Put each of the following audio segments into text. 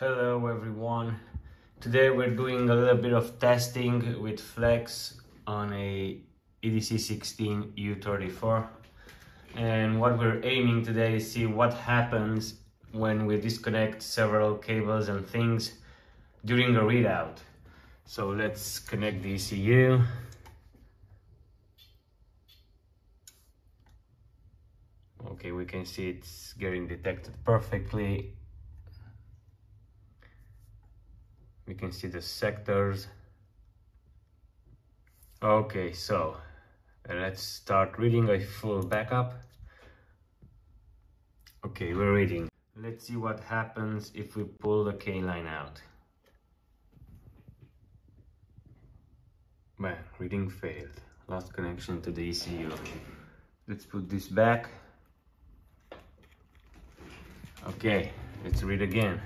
Hello everyone, today we're doing a little bit of testing with FLEX on a EDC16U34, and what we're aiming today is see what happens when we disconnect several cables and things during a readout. So let's connect the ECU. Okay, we can see it's getting detected perfectly. We can see the sectors. Okay, so let's start reading a full backup. Okay, we're reading. Let's see what happens if we pull the K line out. Man, reading failed. Lost connection to the ECU. Let's put this back. Okay, let's read again.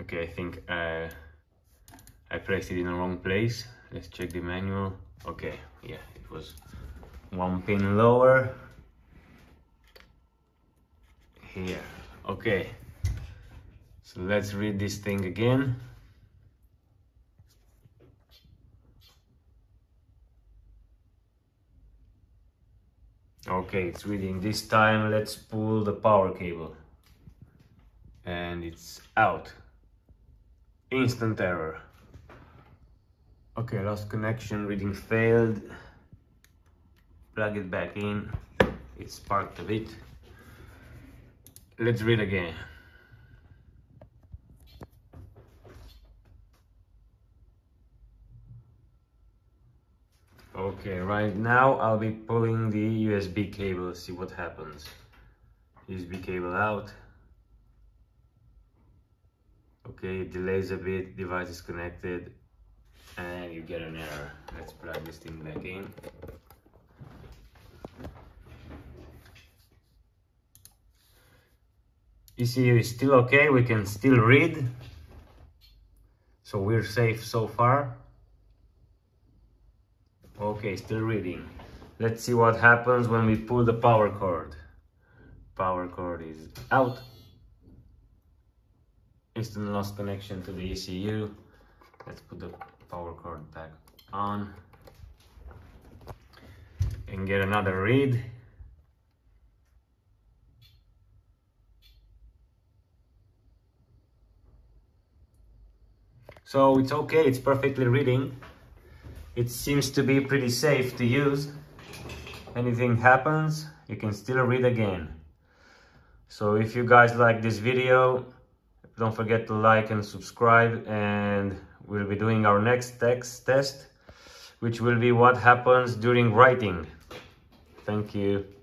Okay, I think I placed it in the wrong place. Let's check the manual. Okay, yeah, it was one pin lower. Here, okay. So let's read this thing again. Okay, it's reading this time. Let's pull the power cable. And it's out. Instant error. Okay, lost connection, reading failed. Plug it back in. It sparked a bit. Let's read again. Okay, right now I'll be pulling the USB cable, see what happens. USB cable out. Okay, it delays a bit, device is connected, and you get an error. Let's plug this thing back in. ECU is still okay, we can still read. So we're safe so far. Okay, still reading. Let's see what happens when we pull the power cord. Power cord is out. Instant lost connection to the ECU. Let's put the power cord back on and get another read. So it's okay, it's perfectly reading. It seems to be pretty safe to use. Anything happens, you can still read again. So if you guys like this video, don't forget to like and subscribe, and we'll be doing our next test, which will be what happens during writing. Thank you.